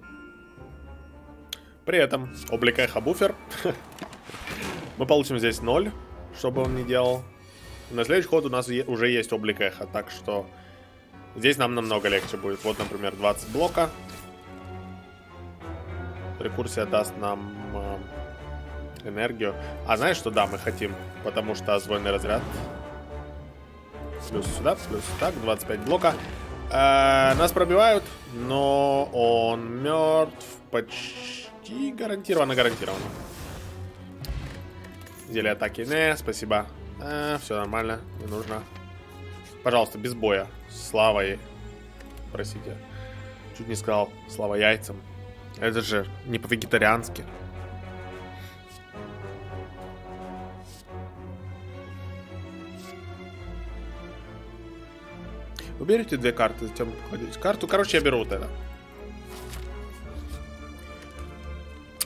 При этом облик эхо-буфер. Мы получим здесь ноль, что бы он ни делал. На следующий ход у нас уже есть облик эхо, так что... Здесь нам намного легче будет. Вот, например, двадцать блока. Рекурсия даст нам э, энергию. А знаешь, что да, мы хотим? Потому что звойный разряд. Плюс сюда, плюс так, двадцать пять блока. Э, нас пробивают, но он мертв. Почти гарантированно, гарантированно. Зелье атаки. Не, спасибо. Э, все нормально, не нужно. Пожалуйста, без боя. Слава ей. Простите. Чуть не сказал. Слава яйцам. Это же не по-вегетариански. Вы берете две карты, затем кладете карту. Короче, я беру вот это.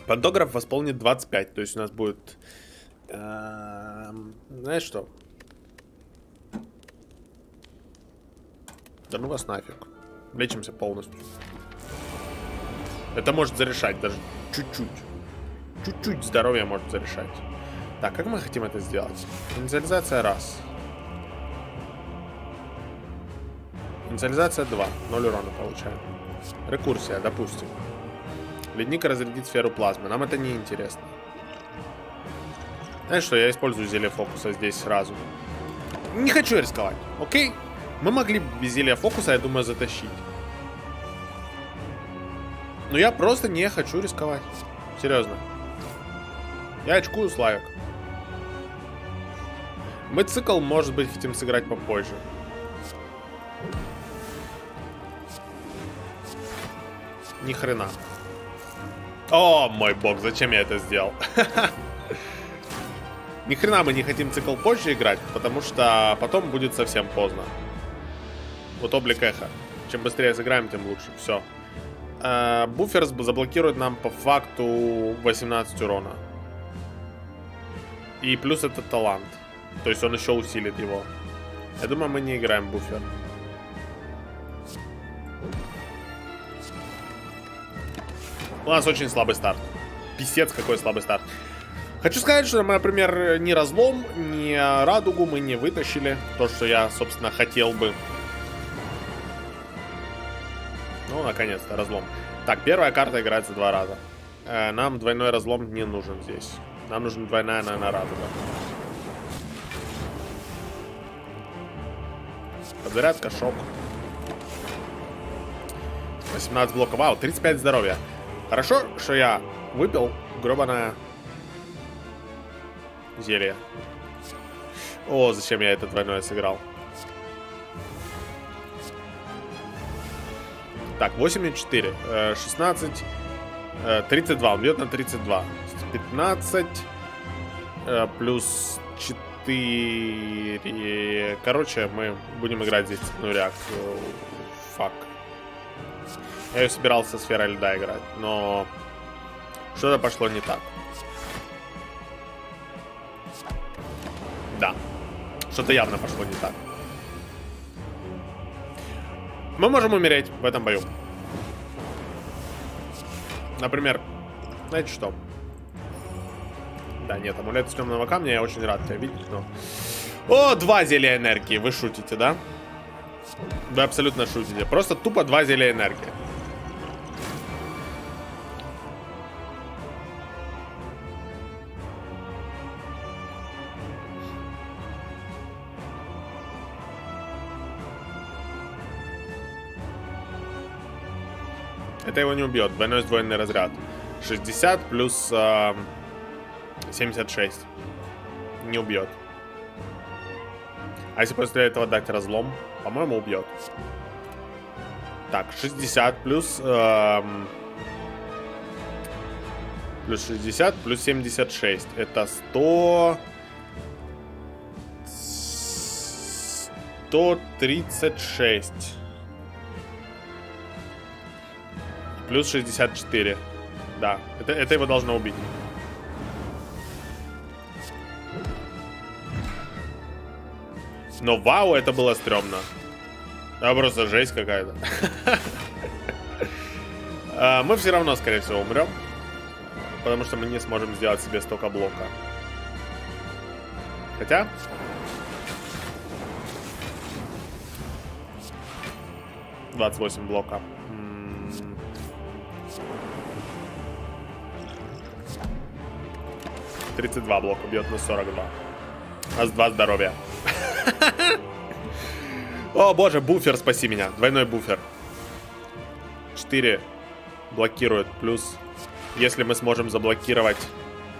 Пантограф восполнит двадцать пять. То есть у нас будет... Э, знаешь что? Да ну вас нафиг. Лечимся полностью. Это может зарешать даже чуть-чуть. Чуть-чуть здоровье может зарешать. Так, как мы хотим это сделать? Инициализация раз. Инициализация два. ноль урона получаем. Рекурсия, допустим. Ледник разрядит сферу плазмы. Нам это не интересно. Знаешь что, я использую зелье фокуса здесь сразу. Не хочу рисковать, окей? Мы могли без зелья фокуса, я думаю, затащить. Но я просто не хочу рисковать. Серьезно. Я очкую, Славик. Мы цикл, может быть, хотим сыграть попозже. Ни хрена. О, мой бог, зачем я это сделал? Ни хрена мы не хотим цикл позже играть, потому что потом будет совсем поздно. Вот облик эхо. Чем быстрее сыграем, тем лучше. Все. Э-э, буфер заблокирует нам по факту восемнадцать урона. И плюс это талант. То есть он еще усилит его. Я думаю, мы не играем буфер. У нас очень слабый старт. Писец какой слабый старт. Хочу сказать, что мы, например, ни разлом, ни радугу мы не вытащили. То, что я, собственно, хотел бы. Ну, наконец-то, разлом. Так, первая карта играется два раза. Э, нам двойной разлом не нужен здесь. Нам нужна двойная, наверное, радуга. Зарядка, шок. восемнадцать блоков. Вау, тридцать пять здоровья. Хорошо, что я выпил гребаное зелье. О, зачем я это двойное сыграл? Так, восемь и четыре. шестнадцать. тридцать два. Он бьет на тридцать два. пятнадцать. Плюс четыре. Короче, мы будем играть здесь цепную реакцию. Фак. Я ее собирался сферой льда играть, но что-то пошло не так. Да. Что-то явно пошло не так. Мы можем умереть в этом бою. Например, знаете что? Да, нет, амулет с темного камня, я очень рад тебя видеть, но... О, два зелья энергии, вы шутите, да? Вы абсолютно шутите, просто тупо два зелья энергии. Это его не убьет. Двойной сдвоенный разряд. шестьдесят плюс э, семьдесят шесть. Не убьет. А если после этого дать разлом? По-моему, убьет. Так, шестьдесят плюс... Э, плюс шестьдесят плюс семьдесят шесть. Это сто... сто тридцать шесть. Плюс шестьдесят четыре. Да, это, это его должно убить. Но вау, это было стрёмно. Да, просто жесть какая-то. Мы все равно, скорее всего, умрем. Потому что мы не сможем сделать себе столько блока. Хотя... двадцать восемь блока. тридцать два блока, бьет на сорок два. У нас два здоровья. О боже, буфер, спаси меня. Двойной буфер. четыре блокирует. Плюс, если мы сможем заблокировать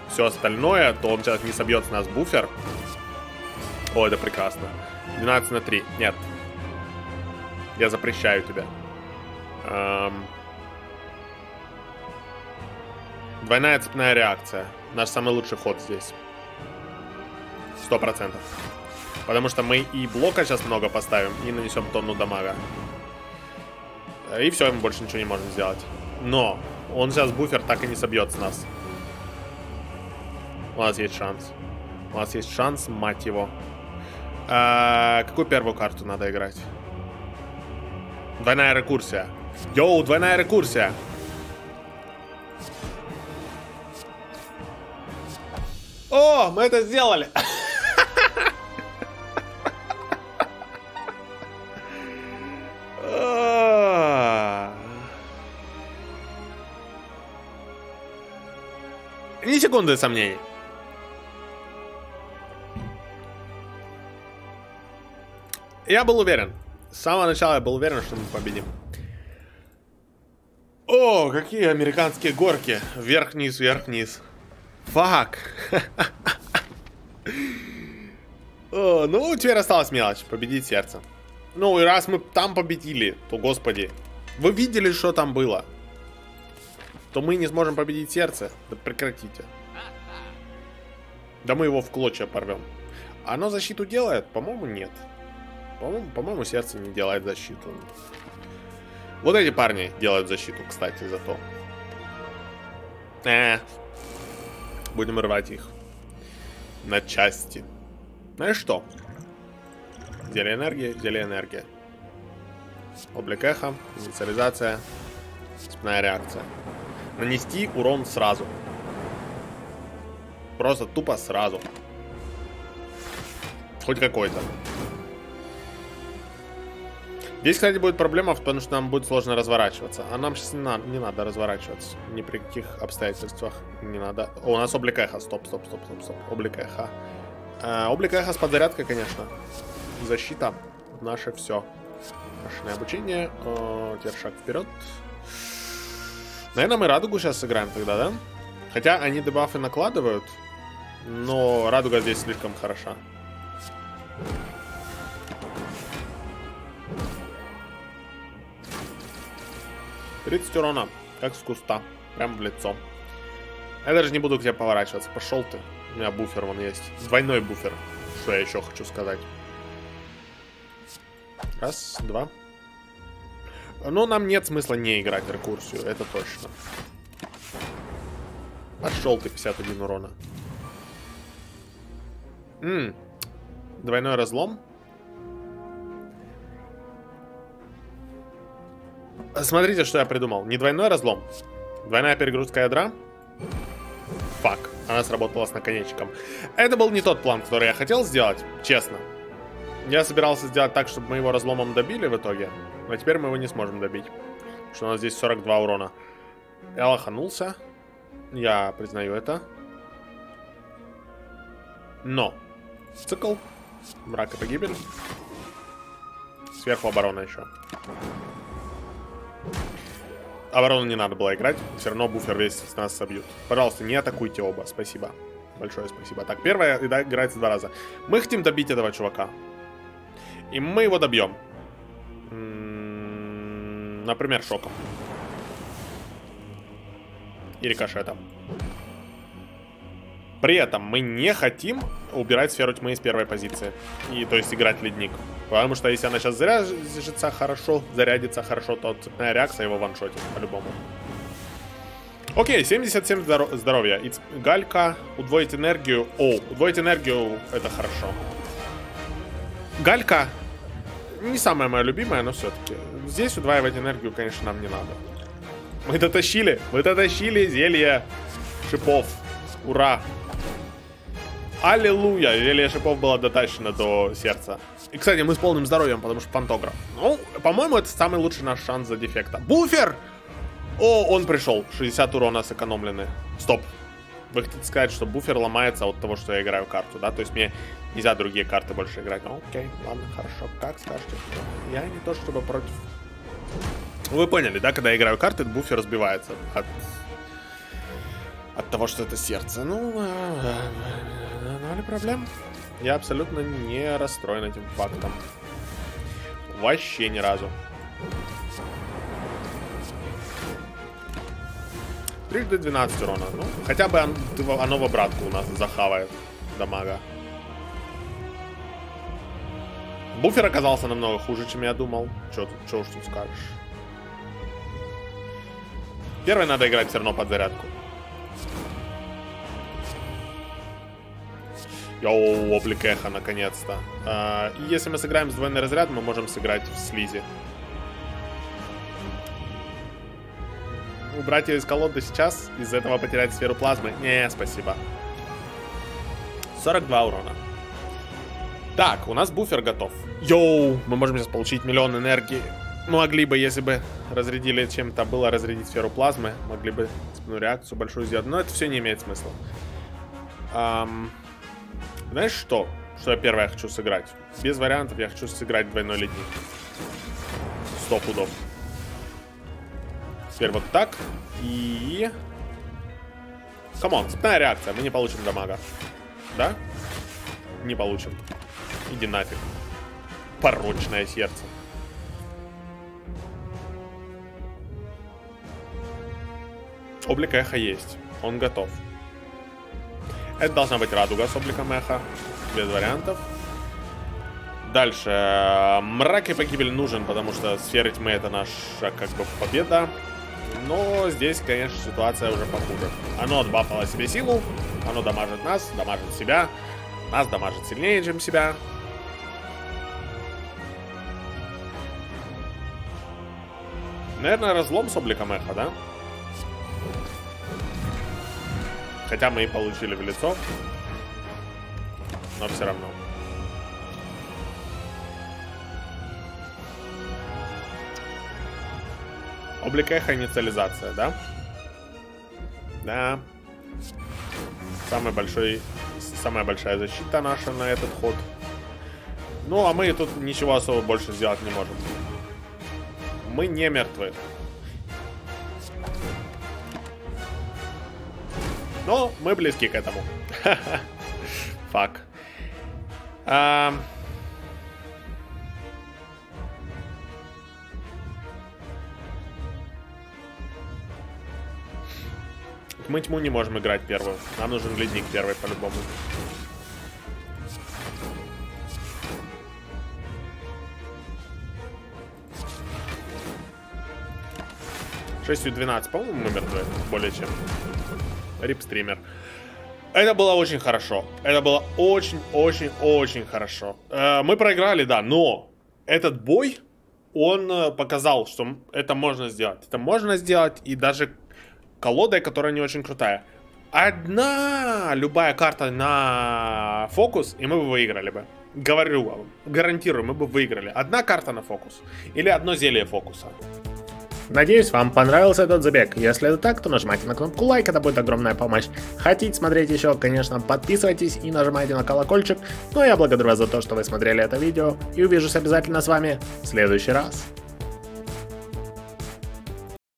все остальное, то он сейчас не собьет с нас буфер. О, это прекрасно. двенадцать на три. Нет. Я запрещаю тебя. Двойная цепная реакция. Наш самый лучший ход здесь. Сто процентов. Потому что мы и блока сейчас много поставим, и нанесем тонну дамага. И все, мы больше ничего не можем сделать. Но он сейчас буфер так и не собьет с нас. У нас есть шанс. У нас есть шанс, мать его. А, какую первую карту надо играть? Двойная рекурсия. Йоу, двойная рекурсия. О, мы это сделали! Ни секунды сомнений. Я был уверен. С самого начала я был уверен, что мы победим. О, какие американские горки. Вверх-вниз, вверх-вниз. Фак. Ну, теперь осталась мелочь. Победить сердце. Ну, и раз мы там победили, то, господи, вы видели, что там было? То мы не сможем победить сердце. Да прекратите. Да мы его в клочья порвем. Оно защиту делает? По-моему, нет. По-моему, по-моему, сердце не делает защиту. Вот эти парни делают защиту, кстати, зато. Э-э. Будем рвать их на части. Знаешь что? Зелье энергии, зелье энергии. Облик эхо, инициализация, цепная реакция. Нанести урон сразу. Просто тупо сразу. Хоть какой-то. Здесь, кстати, будет проблема, потому что нам будет сложно разворачиваться. А нам сейчас не надо, не надо разворачиваться. Ни при каких обстоятельствах не надо. О, у нас облик эхо. Стоп, стоп, стоп, стоп, стоп. Облик эхо. Э, облик эхо с подзарядкой, конечно. Защита. наше все. Машинное обучение. О, теперь шаг вперед. Наверное, мы радугу сейчас сыграем тогда, да? Хотя они дебафы накладывают, но радуга здесь слишком хороша. тридцать урона, как с куста. Прям в лицо. Я даже не буду к тебе поворачиваться. Пошел ты. У меня буфер вон есть. Двойной буфер. Что я еще хочу сказать. Раз, два. Но нам нет смысла не играть рекурсию. Это точно. Пошел ты, пятьдесят один урона. М-м, двойной разлом. Смотрите, что я придумал. Не двойной разлом. Двойная перегрузка ядра. Фак. Она сработала с наконечником. Это был не тот план, который я хотел сделать. Честно. Я собирался сделать так, чтобы мы его разломом добили в итоге. Но теперь мы его не сможем добить. Потому что у нас здесь сорок два урона. Я лоханулся. Я признаю это. Но. Цикл. Мрак и погибель. Сверху оборона еще. Оборону не надо было играть, все равно буфер весь с нас собьют. Пожалуйста, не атакуйте оба, спасибо. Большое спасибо. Так, первая играется два раза. Мы хотим добить этого чувака. И мы его добьем. Например, шоком. И рикошетом. При этом мы не хотим убирать сферу тьмы с первой позиции. И, то есть, играть ледник. Потому что если она сейчас заряжется хорошо, зарядится хорошо, то цепная реакция его ваншотит по-любому. Окей, семьдесят семь здоров здоровья. It's... Галька, удвоить энергию. О, удвоить энергию, это хорошо. Галька не самая моя любимая, но все-таки. Здесь удваивать энергию, конечно, нам не надо. Мы дотащили, мы дотащили зелье шипов. Ура! Аллилуйя! Зелье шипов было дотащено до сердца. И, кстати, мы с полным здоровьем, потому что пантограф. Ну, по-моему, это самый лучший наш шанс за дефекта. Буфер! О, он пришел. шестьдесят урона сэкономлены. Стоп. Вы хотите сказать, что буфер ломается от того, что я играю карту, да? То есть мне нельзя другие карты больше играть. Ну, окей, ладно, хорошо. Как скажете? Я не то чтобы против... Вы поняли, да? Когда я играю карты, буфер разбивается от... от того, что это сердце. Ну, ноль проблем. Я абсолютно не расстроен этим фактом. Вообще ни разу. Трижды двенадцать урона. Ну, хотя бы оно в обратку у нас захавает дамага. Буфер оказался намного хуже, чем я думал. Чё тут, чё уж тут скажешь. Первое надо играть все равно под зарядку. Йоу, облик эхо, наконец-то. А, если мы сыграем с двойным разрядом, мы можем сыграть в слизи. Убрать ее из колоды сейчас, из-за этого потерять сферу плазмы. Не, спасибо. сорок два урона. Так, у нас буфер готов. Йоу, мы можем сейчас получить миллион энергии. Могли бы, если бы разрядили чем-то, было разрядить сферу плазмы. Могли бы цепную реакцию большую сделать. Но это все не имеет смысла. Ам... Знаешь что? Что я первое хочу сыграть? Без вариантов я хочу сыграть двойной ледник. Сто пудов. Теперь вот так. И... Камон, цепная реакция. Мы не получим дамага. Да? Не получим. Иди нафиг. Порочное сердце. Облик эхо есть. Он готов. Это должна быть радуга с обликом эха. Без вариантов. Дальше. Мрак и погибель нужен, потому что сфера тьмы — это наша как бы победа. Но здесь, конечно, ситуация уже похуже. Оно отбафало себе силу. Оно дамажит нас, дамажит себя. Нас дамажит сильнее, чем себя. Наверное, разлом с обликом эха, да? Хотя мы и получили в лицо. Но все равно. Облик эхо, инициализация, да? Да. Самый большой, самая большая защита наша на этот ход. Ну, а мы тут ничего особо больше сделать не можем. Мы не мертвы. Но мы близки к этому. Фак. А... Мы тьму не можем играть первую. Нам нужен ледник первый по-любому. шесть и двенадцать. По-моему, мы мертвы. Более чем. Рипстример. Это было очень хорошо. Это было очень-очень-очень хорошо. Мы проиграли, да, но этот бой, он показал, что это можно сделать. Это можно сделать, и даже колода, которая не очень крутая. Одна любая карта на фокус, и мы бы выиграли бы. Говорю вам, гарантирую, мы бы выиграли. Одна карта на фокус. Или одно зелье фокуса. Надеюсь, вам понравился этот забег. Если это так, то нажимайте на кнопку лайк, это будет огромная помощь. Хотите смотреть еще, конечно, подписывайтесь и нажимайте на колокольчик. Ну а я благодарю вас за то, что вы смотрели это видео, и увижусь обязательно с вами в следующий раз.